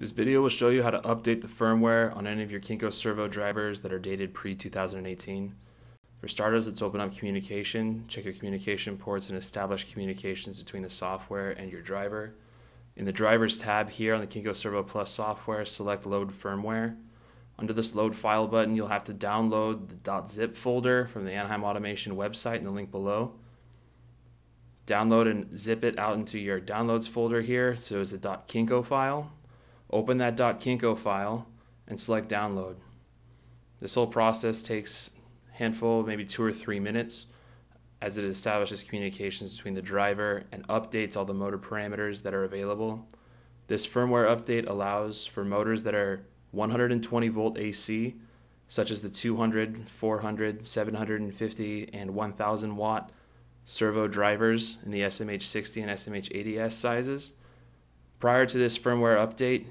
This video will show you how to update the firmware on any of your Kinco Servo drivers that are dated pre-2018. For starters, let's open up communication, check your communication ports, and establish communications between the software and your driver. In the Drivers tab here on the Kinco Servo Plus software, select Load Firmware. Under this Load File button, you'll have to download the .zip folder from the Anaheim Automation website in the link below. Download and zip it out into your Downloads folder here, so it's a .kinco file. Open that .kinco file and select download. This whole process takes a handful, maybe 2 or 3 minutes, as it establishes communications between the driver and updates all the motor parameters that are available. This firmware update allows for motors that are 120 volt AC, such as the 200, 400, 750, and 1000 watt servo drivers in the SMH60 and SMH80S sizes. Prior to this firmware update,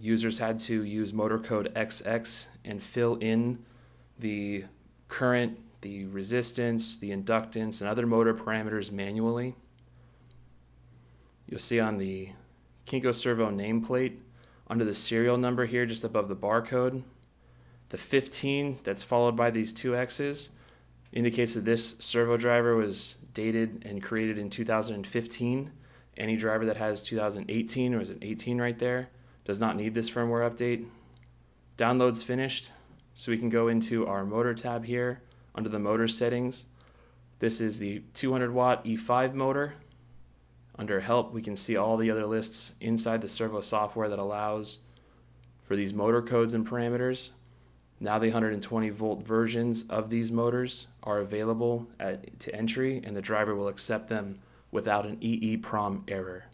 users had to use motor code XX and fill in the current, the resistance, the inductance, and other motor parameters manually. You'll see on the Kinco Servo nameplate, under the serial number here, just above the barcode, the 15 that's followed by these 2 X's indicates that this servo driver was dated and created in 2015. Any driver that has 2018, or is it 18 right there, does not need this firmware update. Download's finished, so we can go into our motor tab here under the motor settings. This is the 200 watt E5 motor. Under help, we can see all the other lists inside the servo software that allows for these motor codes and parameters. Now the 120 volt versions of these motors are available to entry, and the driver will accept them without an EEPROM error.